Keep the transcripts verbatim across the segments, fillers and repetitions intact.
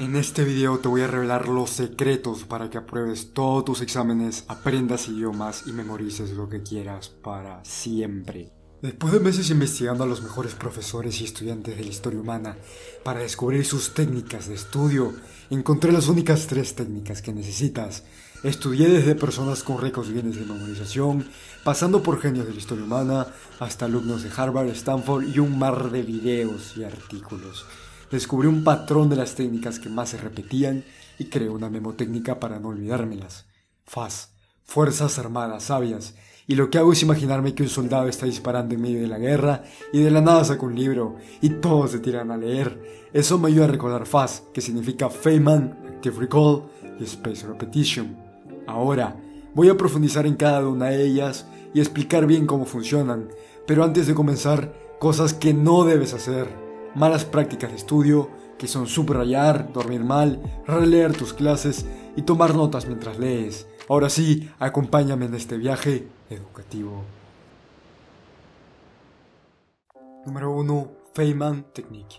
En este video te voy a revelar los secretos para que apruebes todos tus exámenes, aprendas idiomas y memorices lo que quieras para siempre. Después de meses investigando a los mejores profesores y estudiantes de la historia humana para descubrir sus técnicas de estudio, encontré las únicas tres técnicas que necesitas. Estudié desde personas con ricos bienes de memorización, pasando por genios de la historia humana, hasta alumnos de Harvard, Stanford y un mar de videos y artículos. Descubrí un patrón de las técnicas que más se repetían y creé una memotécnica para no olvidármelas. F A S, Fuerzas Armadas Sabias. Y lo que hago es imaginarme que un soldado está disparando en medio de la guerra y de la nada saca un libro y todos se tiran a leer. Eso me ayuda a recordar F A S, que significa Feynman, Active Recall y Spaced Repetition. Ahora, voy a profundizar en cada una de ellas y explicar bien cómo funcionan, pero antes de comenzar, cosas que no debes hacer, malas prácticas de estudio, que son subrayar, dormir mal, releer tus clases y tomar notas mientras lees. Ahora sí, acompáñame en este viaje educativo. Número uno. Feynman Technique.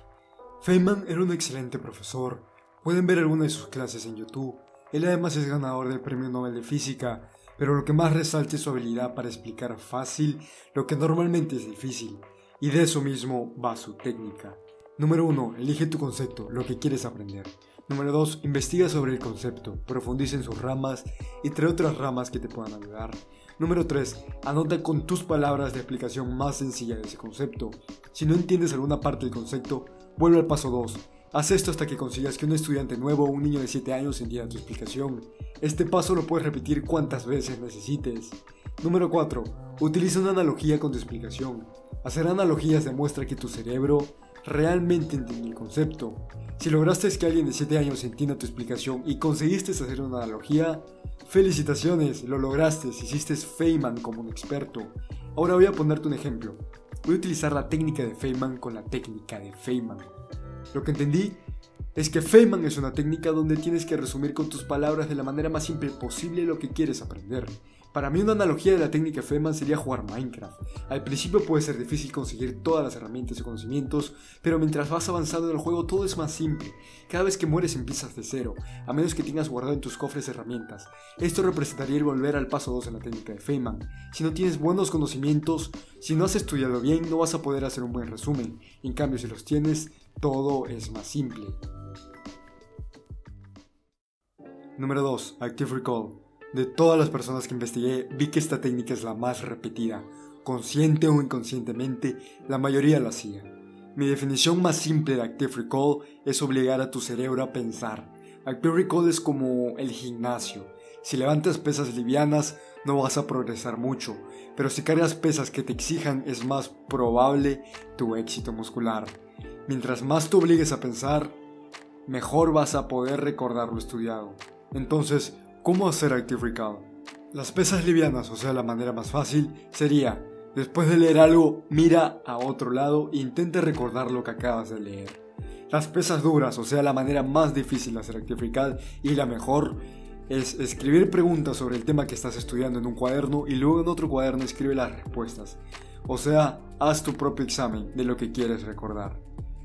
Feynman era un excelente profesor. Pueden ver algunas de sus clases en YouTube. Él además es ganador del Premio Nobel de Física, pero lo que más resalta es su habilidad para explicar fácil lo que normalmente es difícil, y de eso mismo va su técnica. Número uno. Elige tu concepto, lo que quieres aprender. Número dos. Investiga sobre el concepto, profundiza en sus ramas y trae otras ramas que te puedan ayudar. Número tres. Anota con tus palabras la explicación más sencilla de ese concepto. Si no entiendes alguna parte del concepto, vuelve al paso dos. Haz esto hasta que consigas que un estudiante nuevo o un niño de siete años entienda tu explicación. Este paso lo puedes repetir cuantas veces necesites. Número cuatro. Utiliza una analogía con tu explicación. Hacer analogías demuestra que tu cerebro realmente entendió el concepto. Si lograste que alguien de siete años entienda tu explicación y conseguiste hacer una analogía, felicitaciones, lo lograste, hiciste Feynman como un experto. Ahora voy a ponerte un ejemplo. Voy a utilizar la técnica de Feynman con la técnica de Feynman. Lo que entendí es que Feynman es una técnica donde tienes que resumir con tus palabras de la manera más simple posible lo que quieres aprender. Para mí una analogía de la técnica Feynman sería jugar Minecraft. Al principio puede ser difícil conseguir todas las herramientas y conocimientos, pero mientras vas avanzando en el juego todo es más simple. Cada vez que mueres empiezas de cero, a menos que tengas guardado en tus cofres herramientas. Esto representaría el volver al paso dos en la técnica de Feynman. Si no tienes buenos conocimientos, si no has estudiado bien, no vas a poder hacer un buen resumen. En cambio, si los tienes, todo es más simple. Número dos. Active Recall. De todas las personas que investigué, vi que esta técnica es la más repetida. Consciente o inconscientemente, la mayoría la hacía. Mi definición más simple de Active Recall es obligar a tu cerebro a pensar. Active Recall es como el gimnasio. Si levantas pesas livianas, no vas a progresar mucho, pero si cargas pesas que te exijan, es más probable tu éxito muscular. Mientras más te obligues a pensar, mejor vas a poder recordar lo estudiado. Entonces, ¿cómo hacer Active Recall? Las pesas livianas, o sea la manera más fácil, sería: después de leer algo, mira a otro lado e intenta recordar lo que acabas de leer. Las pesas duras, o sea la manera más difícil de hacer Active Recall y la mejor, es escribir preguntas sobre el tema que estás estudiando en un cuaderno y luego en otro cuaderno escribe las respuestas. O sea, haz tu propio examen de lo que quieres recordar.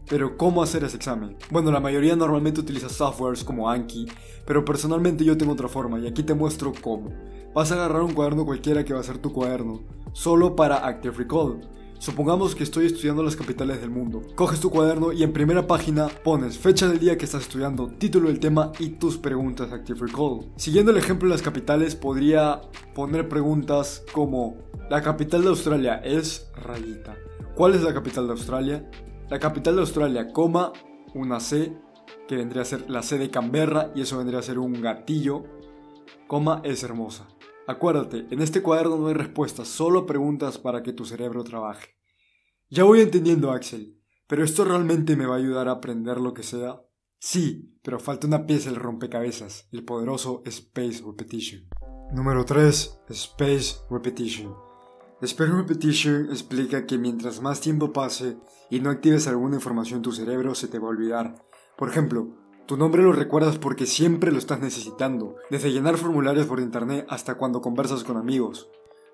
Pero ¿cómo hacer ese examen? Bueno, la mayoría normalmente utiliza softwares como Anki, pero personalmente yo tengo otra forma y aquí te muestro cómo. Vas a agarrar un cuaderno cualquiera que va a ser tu cuaderno, solo para Active Recall. Supongamos que estoy estudiando las capitales del mundo. Coges tu cuaderno y en primera página pones fecha del día que estás estudiando, título del tema y tus preguntas de Active Recall. Siguiendo el ejemplo de las capitales, podría poner preguntas como: ¿la capital de Australia es rayita? ¿Cuál es la capital de Australia? La capital de Australia, coma, una C, que vendría a ser la C de Canberra, y eso vendría a ser un gatillo, coma, es hermosa. Acuérdate, en este cuaderno no hay respuestas, solo preguntas para que tu cerebro trabaje. Ya voy entendiendo, Axel, pero ¿esto realmente me va a ayudar a aprender lo que sea? Sí, pero falta una pieza del rompecabezas, el poderoso Spaced Repetition. Número tres. Spaced Repetition. Spaced Repetition explica que mientras más tiempo pase y no actives alguna información en tu cerebro, se te va a olvidar. Por ejemplo, tu nombre lo recuerdas porque siempre lo estás necesitando, desde llenar formularios por internet hasta cuando conversas con amigos.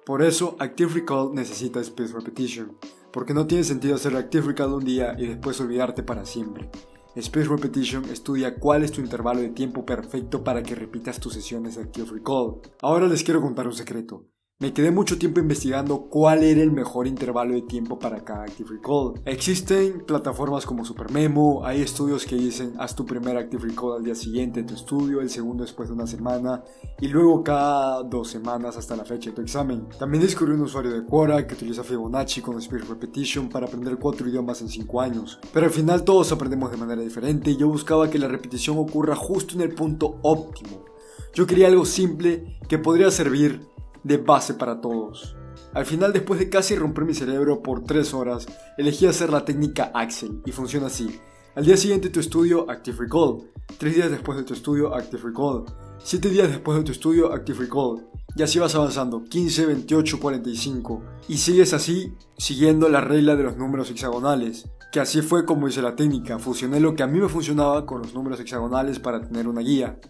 Por eso, Active Recall necesita Spaced Repetition, porque no tiene sentido hacer Active Recall un día y después olvidarte para siempre. Spaced Repetition estudia cuál es tu intervalo de tiempo perfecto para que repitas tus sesiones de Active Recall. Ahora les quiero contar un secreto. Me quedé mucho tiempo investigando cuál era el mejor intervalo de tiempo para cada Active Recall. Existen plataformas como SuperMemo, hay estudios que dicen haz tu primer Active Recall al día siguiente de tu estudio, el segundo después de una semana y luego cada dos semanas hasta la fecha de tu examen. También descubrí un usuario de Quora que utiliza Fibonacci con Spaced Repetition para aprender cuatro idiomas en cinco años. Pero al final todos aprendemos de manera diferente y yo buscaba que la repetición ocurra justo en el punto óptimo. Yo quería algo simple que podría servir de base para todos. Al final, después de casi romper mi cerebro por tres horas, elegí hacer la técnica Axel y funciona así. Al día siguiente tu estudio, Active Recall. tres días después de tu estudio, Active Recall. siete días después de tu estudio, Active Recall. Y así vas avanzando, quince, veintiocho, cuarenta y cinco. Y sigues así, siguiendo la regla de los números hexagonales. Que así fue como hice la técnica, fusioné lo que a mí me funcionaba con los números hexagonales para tener una guía.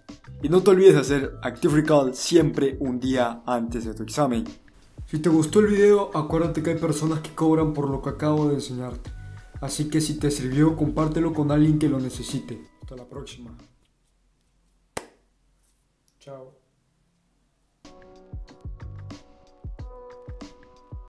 Y no te olvides de hacer Active Recall siempre un día antes de tu examen. Si te gustó el video, acuérdate que hay personas que cobran por lo que acabo de enseñarte. Así que si te sirvió, compártelo con alguien que lo necesite. Hasta la próxima. Chao.